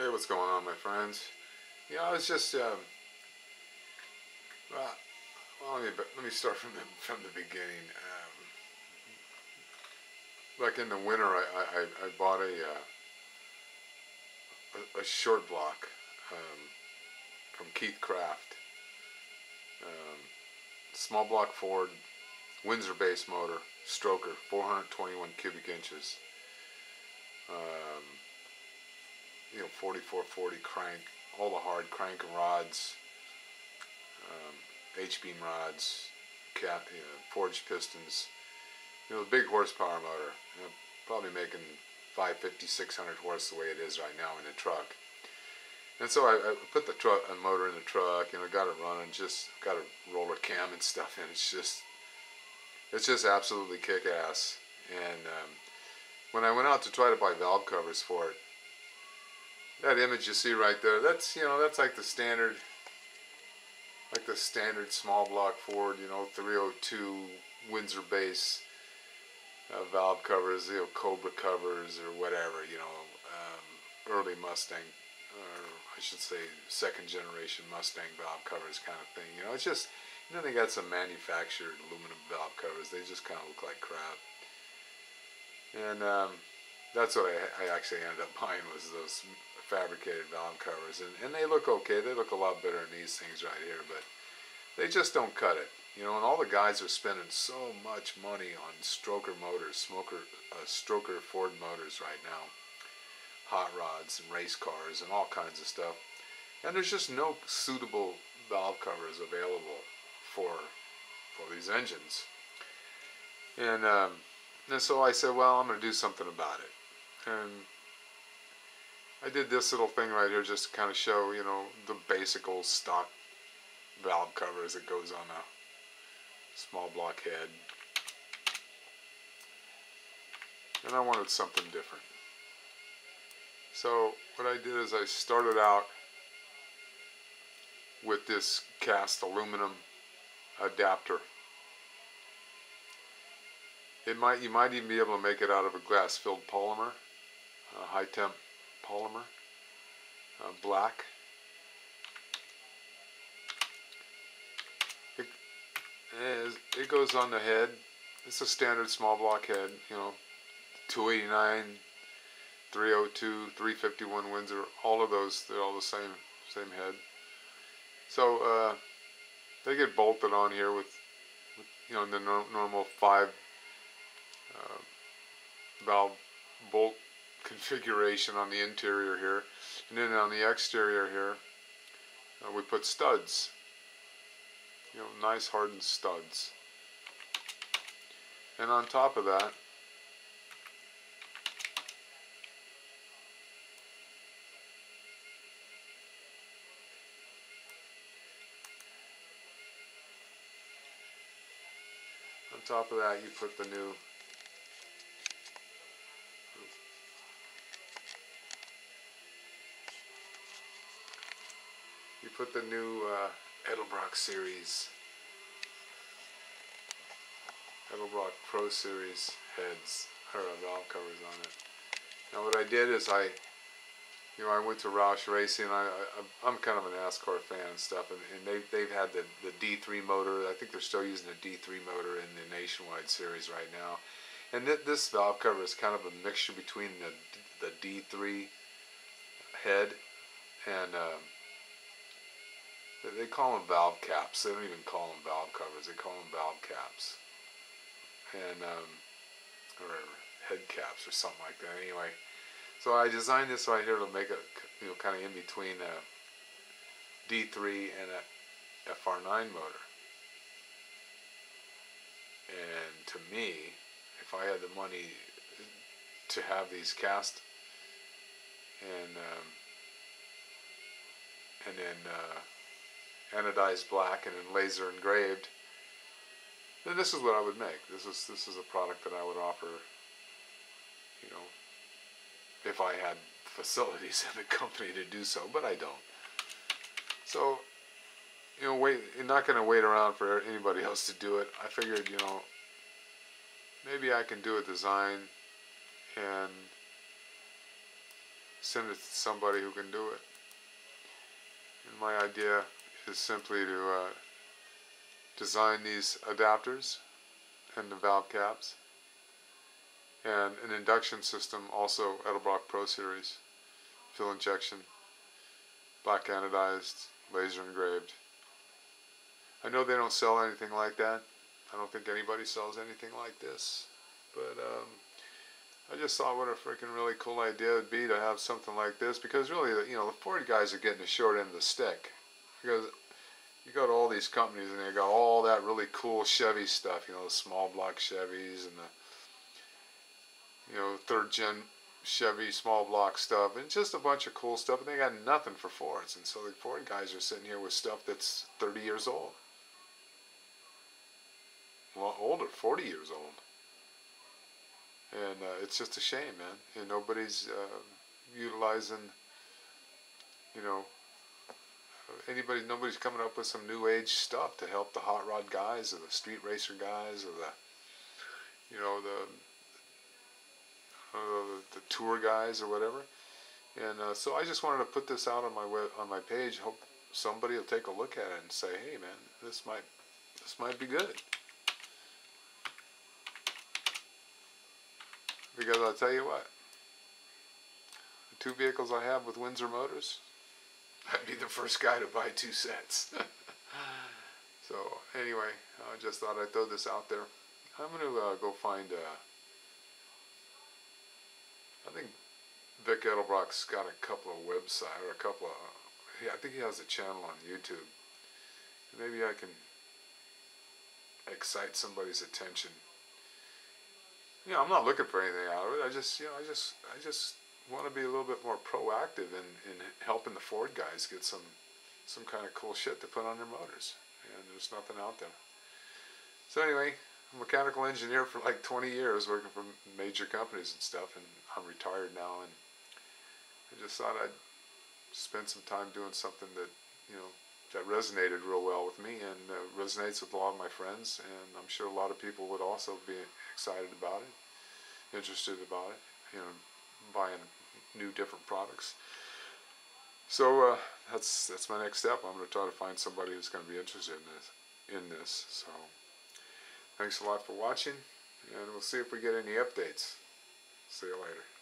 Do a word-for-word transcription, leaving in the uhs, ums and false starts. Hey, what's going on, my friends? You know, I was just, um, well, well, let me, let me start from the, from the beginning. Um, like in the winter, I, I, I bought a, uh, a, a short block um, from Keith Kraft. Um, small block Ford, Windsor base motor, stroker, four hundred twenty-one cubic inches. Um, you know, forty-four forty crank, all the hard crank and rods, um, H beam rods, cap, you know, forged pistons. You know, the big horsepower motor, you know, probably making five fifty, six hundred horse the way it is right now in a truck. And so I, I put the truck and motor in the truck, and I got it running. Just got a roller cam and stuff, and it's just, it's just absolutely kick-ass. And um, when I went out to try to buy valve covers for it, that image you see right there, that's, you know, that's like the standard, like the standard small block Ford, you know, three oh two Windsor base uh, valve covers, you know, Cobra covers or whatever, you know, um, early Mustang, or I should say second generation Mustang valve covers kind of thing. You know, it's just, you know, they got some manufactured aluminum valve covers. They just kind of look like crap. And um, that's what I, I actually ended up buying, was those fabricated valve covers, and, and they look okay. They look a lot better than these things right here, but they just don't cut it, you know. And all the guys are spending so much money on stroker motors, smoker, uh, stroker Ford motors right now, hot rods and race cars and all kinds of stuff, and there's just no suitable valve covers available for for these engines. And um, and so I said, well, I'm going to do something about it. And I did this little thing right here just to kind of show, you know, the basic old stock valve covers that goes on a small block head. And I wanted something different. So what I did is I started out with this cast aluminum adapter. It might, you might even be able to make it out of a glass-filled polymer, a high-temp polymer, uh, black. It, it goes on the head. It's a standard small block head, you know, two eighty-nine, three oh two, three fifty-one Windsor, all of those, they're all the same, same head. So uh, they get bolted on here with, with you know, the no, normal five Uh, valve bolt configuration on the interior here, and then on the exterior here uh, we put studs, you know, nice hardened studs. And on top of that, on top of that you put the new Put the new uh, Edelbrock series, Edelbrock Pro Series heads, or valve covers on it. Now what I did is I, you know, I went to Roush Racing. I, I, I'm kind of an NASCAR fan and stuff, and, and they, they've had the, the D three motor. I think they're still using the D three motor in the Nationwide Series right now. And th this valve cover is kind of a mixture between the, the D three head and um, they call them valve caps. They don't even call them valve covers. They call them valve caps, and um, or head caps, or something like that. Anyway, so I designed this right here to make a, you know, kind of in between a D three and a F R nine motor. And to me, if I had the money to have these cast, and um, and then. Uh, anodized black and then laser engraved, then this is what I would make. This is this is a product that I would offer, you know, if I had facilities in the company to do so, but I don't. So, you know, wait, you're not going to wait around for anybody else to do it. I figured, you know, maybe I can do a design and send it to somebody who can do it. And my idea is simply to uh, design these adapters and the valve caps and an induction system, also Edelbrock Pro Series, fuel injection, black anodized, laser engraved. I know they don't sell anything like that. I don't think anybody sells anything like this, but um, I just thought what a freaking really cool idea would be to have something like this, because really, you know, the Ford guys are getting the short end of the stick, because you go to all these companies and they got all that really cool Chevy stuff, you know, the small block Chevys and the, you know, third gen Chevy small block stuff, and just a bunch of cool stuff, and they got nothing for Fords, and so the Ford guys are sitting here with stuff that's thirty years old. Well, older, forty years old. And uh, it's just a shame, man. And nobody's uh, utilizing, you know, anybody, nobody's coming up with some new age stuff to help the hot rod guys or the street racer guys or the, you know, the, uh, the tour guys or whatever. And uh, so I just wanted to put this out on my web, on my page. Hope somebody will take a look at it and say, hey, man, this might, this might be good. Because I'll tell you what, the two vehicles I have with Windsor Motors, I'd be the first guy to buy two sets. So anyway, I just thought I'd throw this out there. I'm going to uh, go find, uh, I think Vic Edelbrock's got a couple of websites, or a couple of, uh, yeah, I think he has a channel on YouTube. Maybe I can excite somebody's attention. You know, I'm not looking for anything out of it. I just, you know, I just, I just want to be a little bit more proactive in, in helping the Ford guys get some, some kind of cool shit to put on their motors. And there's nothing out there. So anyway, I'm a mechanical engineer for like twenty years, working for major companies and stuff. And I'm retired now, and I just thought I'd spend some time doing something that, you know, that resonated real well with me, and uh, resonates with a lot of my friends, and I'm sure a lot of people would also be excited about it, interested about it, you know, buying new different products. So uh, that's that's my next step. I'm going to try to find somebody who's going to be interested in this. In this. So thanks a lot for watching, and we'll see if we get any updates. See you later.